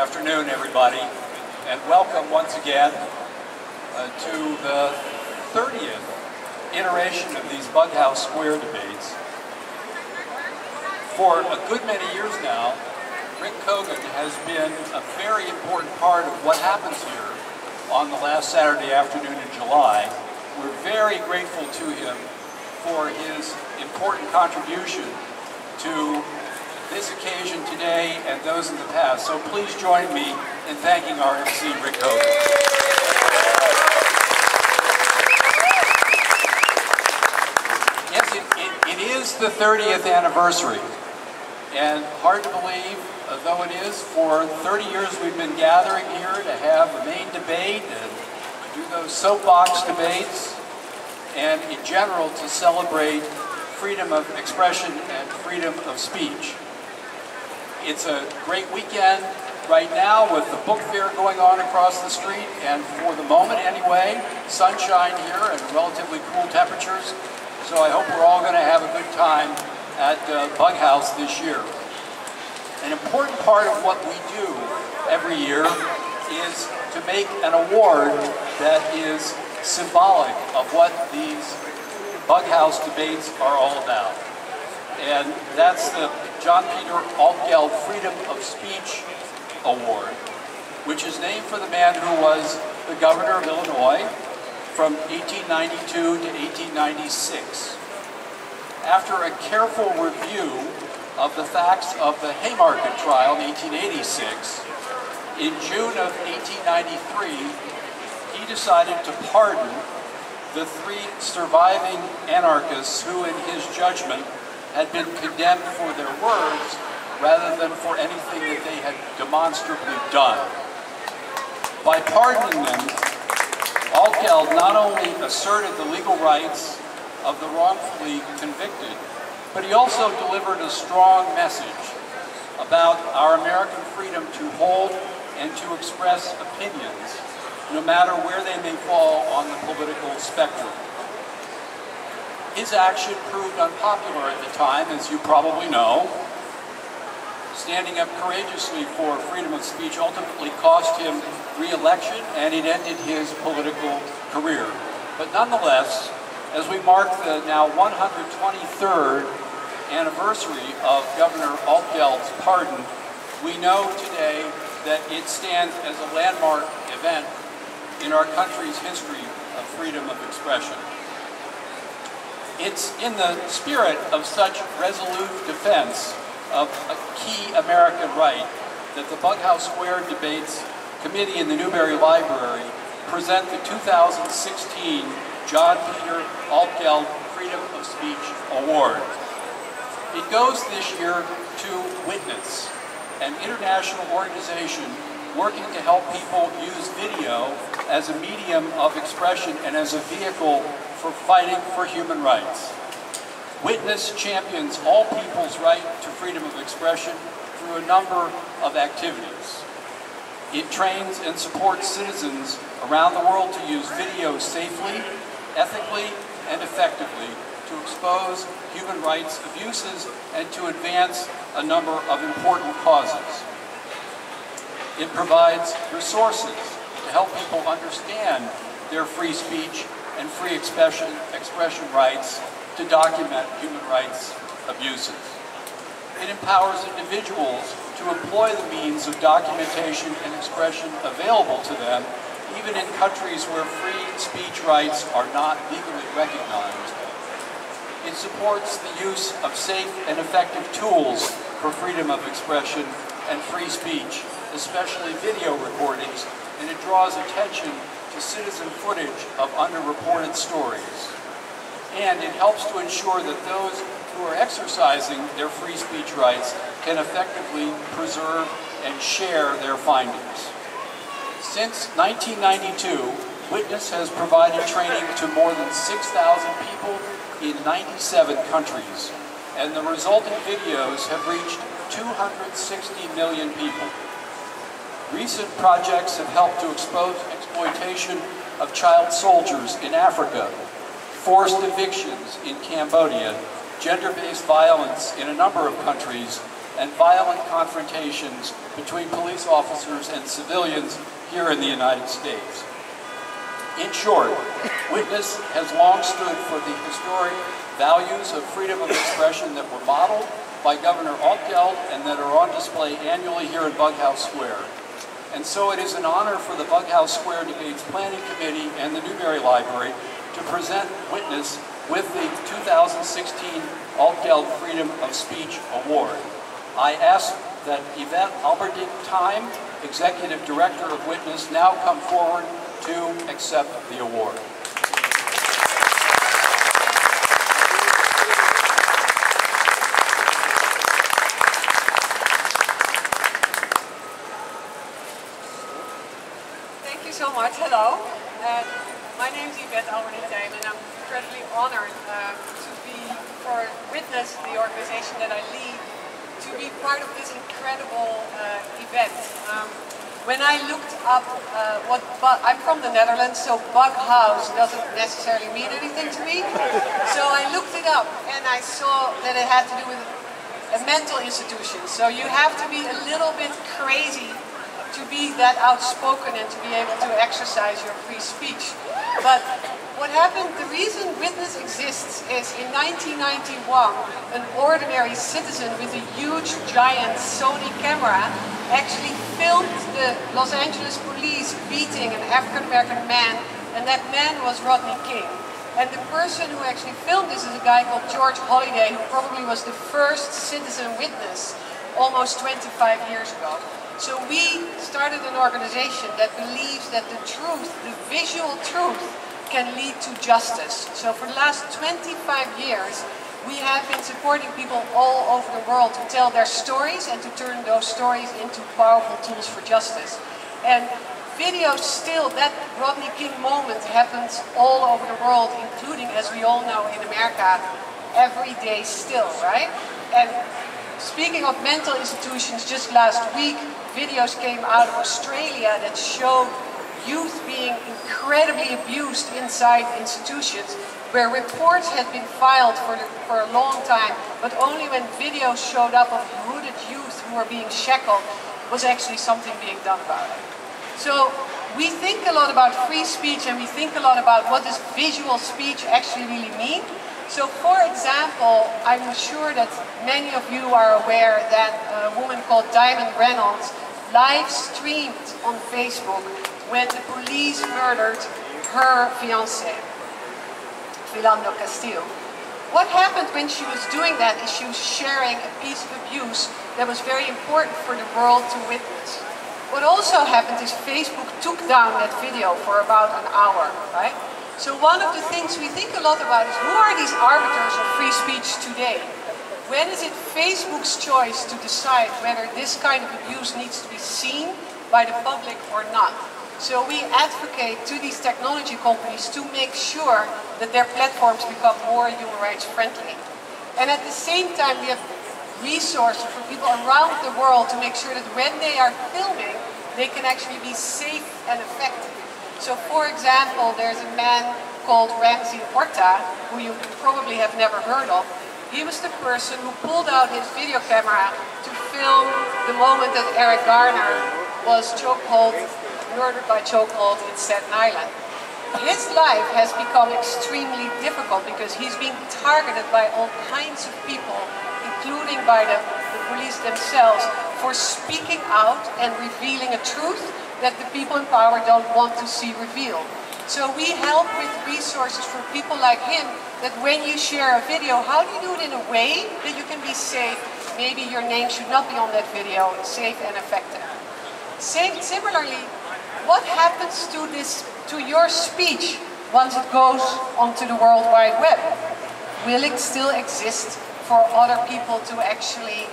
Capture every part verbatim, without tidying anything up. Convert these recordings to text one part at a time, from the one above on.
afternoon, everybody, and welcome once again uh, to the thirtieth iteration of these Bughouse Square Debates. For a good many years now, Rick Kogan has been a very important part of what happens here on the last Saturday afternoon in July. We're very grateful to him for his important contribution to this occasion today and those in the past. So please join me in thanking our M C, Rick Kogan. Yes, it, it, it is the thirtieth anniversary, and hard to believe, though it is, for thirty years we've been gathering here to have the main debate and do those soapbox debates, and in general to celebrate freedom of expression and freedom of speech. It's a great weekend right now with the book fair going on across the street, and for the moment anyway, sunshine here and relatively cool temperatures. So I hope we're all going to have a good time at uh, Bughouse this year. An important part of what we do every year is to make an award that is symbolic of what these Bughouse debates are all about. And that's the John Peter Altgeld Freedom of Speech Award, which is named for the man who was the governor of Illinois from eighteen ninety-two to eighteen ninety-six. After a careful review of the facts of the Haymarket trial in eighteen eighty-six, in June of eighteen ninety-three, he decided to pardon the three surviving anarchists who, in his judgment, had been condemned for their words rather than for anything that they had demonstrably done. By pardoning them, Altgeld not only asserted the legal rights of the wrongfully convicted, but he also delivered a strong message about our American freedom to hold and to express opinions, no matter where they may fall on the political spectrum. His action proved unpopular at the time, as you probably know. Standing up courageously for freedom of speech ultimately cost him re-election, and it ended his political career. But nonetheless, as we mark the now one hundred twenty-third anniversary of Governor Altgeld's pardon, we know today that it stands as a landmark event in our country's history of freedom of expression. It's in the spirit of such resolute defense of a key American right that the Bughouse Square Debates Committee in the Newberry Library present the two thousand sixteen John Peter Altgeld Freedom of Speech Award. It goes this year to Witness, an international organization working to help people use video as a medium of expression and as a vehicle for fighting for human rights. Witness champions all people's right to freedom of expression through a number of activities. It trains and supports citizens around the world to use video safely, ethically, and effectively to expose human rights abuses and to advance a number of important causes. It provides resources to help people understand their free speech and free expression, expression rights to document human rights abuses. It empowers individuals to employ the means of documentation and expression available to them, even in countries where free speech rights are not legally recognized. It supports the use of safe and effective tools for freedom of expression and free speech, especially video recordings, and it draws attention to citizen footage of underreported stories. And it helps to ensure that those who are exercising their free speech rights can effectively preserve and share their findings. Since nineteen ninety-two, Witness has provided training to more than six thousand people in ninety-seven countries, and the resulting videos have reached two hundred sixty million people. Recent projects have helped to expose exploitation of child soldiers in Africa, forced evictions in Cambodia, gender-based violence in a number of countries, and violent confrontations between police officers and civilians here in the United States. In short, Witness has long stood for the historic values of freedom of expression that were modeled by Governor Altgeld and that are on display annually here in Bughouse Square. And so it is an honor for the Bughouse Square Debates Planning Committee and the Newberry Library to present Witness with the two thousand sixteen Altgeld Freedom of Speech Award. I ask that Yvette Alberdingk-Thijm, Executive Director of Witness, now come forward to accept the award. So much. Hello. Uh, my name is Yvette Alberdingk-Thijm and I'm incredibly honored uh, to be, for Witness, the organization that I lead, to be part of this incredible uh, event. Um, when I looked up uh, what, but I'm from the Netherlands, so Bughouse doesn't necessarily mean anything to me. So I looked it up and I saw that it had to do with a mental institution. So you have to be a little bit crazy to be that outspoken and to be able to exercise your free speech. But what happened, the reason Witness exists is in nineteen ninety-one, an ordinary citizen with a huge giant Sony camera actually filmed the Los Angeles police beating an African-American man, and that man was Rodney King. And the person who actually filmed this is a guy called George Holliday, who probably was the first citizen witness almost twenty-five years ago. So we started an organization that believes that the truth, the visual truth, can lead to justice. So for the last twenty-five years, we have been supporting people all over the world to tell their stories and to turn those stories into powerful tools for justice. And video still, that Rodney King moment happens all over the world, including, as we all know, in America, every day still, right? And speaking of mental institutions, just last week, videos came out of Australia that showed youth being incredibly abused inside institutions, where reports had been filed for, the, for a long time, but only when videos showed up of hooded youth who were being shackled was actually something being done about it. So we think a lot about free speech and we think a lot about what does visual speech actually really mean. So, for example, I'm sure that many of you are aware that a woman called Diamond Reynolds live streamed on Facebook when the police murdered her fiancé, Philando Castile. What happened when she was doing that is she was sharing a piece of abuse that was very important for the world to witness. What also happened is Facebook took down that video for about an hour, right? So one of the things we think a lot about is who are these arbiters of free speech today? When is it Facebook's choice to decide whether this kind of abuse needs to be seen by the public or not? So we advocate to these technology companies to make sure that their platforms become more human rights friendly. And at the same time, we have resources for people around the world to make sure that when they are filming, they can actually be safe and effective. So, for example, there's a man called Ramsey Orta, who you probably have never heard of. He was the person who pulled out his video camera to film the moment that Eric Garner was chokehold, murdered by chokehold in Staten Island. His life has become extremely difficult because he's being targeted by all kinds of people, including by the, the police themselves, for speaking out and revealing a truth that the people in power don't want to see revealed. So we help with resources for people like him, that when you share a video, how do you do it in a way that you can be safe? Maybe your name should not be on that video. It's safe and effective. Same, similarly, what happens to, this, to your speech once it goes onto the World Wide Web? Will it still exist for other people to actually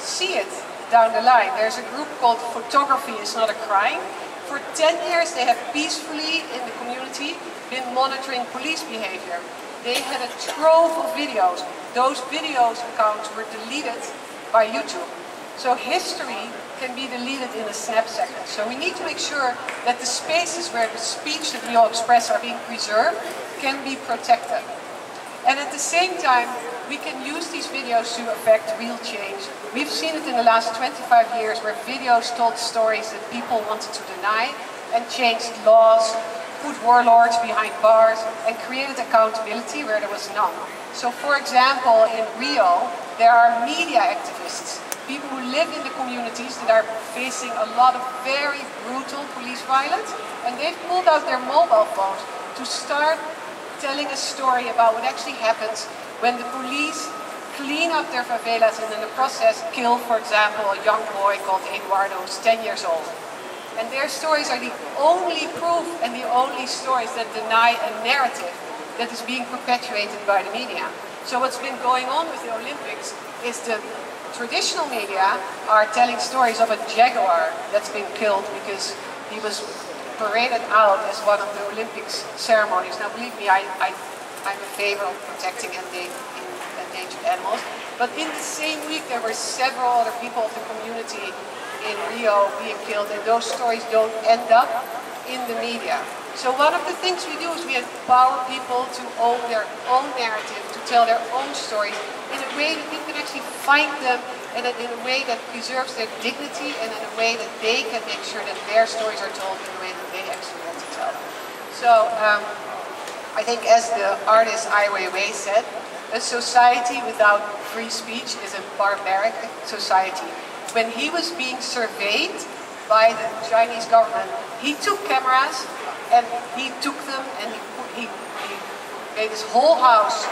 see it? Down the line, there's a group called Photography is Not a Crime. For ten years they have peacefully in the community been monitoring police behavior. They had a trove of videos. Those videos accounts were deleted by YouTube. So history can be deleted in a snap second. So we need to make sure that the spaces where the speech that we all express are being preserved can be protected. And at the same time, we can use these videos to affect real change. We've seen it in the last twenty-five years where videos told stories that people wanted to deny and changed laws, put warlords behind bars, and created accountability where there was none. So for example, in Rio, there are media activists, people who live in the communities that are facing a lot of very brutal police violence, and they've pulled out their mobile phones to start telling a story about what actually happens when the police clean up their favelas and in the process kill, for example, a young boy called Eduardo who's ten years old. And their stories are the only proof and the only stories that deny a narrative that is being perpetuated by the media. So what's been going on with the Olympics is the traditional media are telling stories of a jaguar that's been killed because he was paraded out as one of the Olympics ceremonies. Now believe me, I, I I'm in favor of protecting endangered animals. But in the same week, there were several other people of the community in Rio being killed, and those stories don't end up in the media. So one of the things we do is we empower people to own their own narrative, to tell their own stories in a way that you can actually find them, and in a way that preserves their dignity, and in a way that they can make sure that their stories are told in the way that they actually want to tell them. So, um, I think as the artist Ai Weiwei said, a society without free speech is a barbaric society. When he was being surveyed by the Chinese government, he took cameras and he took them and he, he, he made his whole house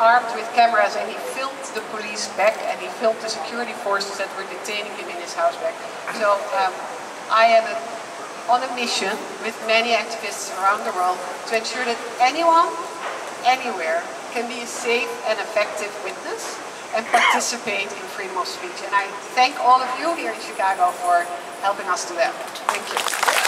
armed with cameras, and he filmed the police back and he filmed the security forces that were detaining him in his house back. So um, I am a on a mission with many activists around the world to ensure that anyone, anywhere, can be a safe and effective witness and participate in freedom of speech. And I thank all of you here in Chicago for helping us do that. Thank you.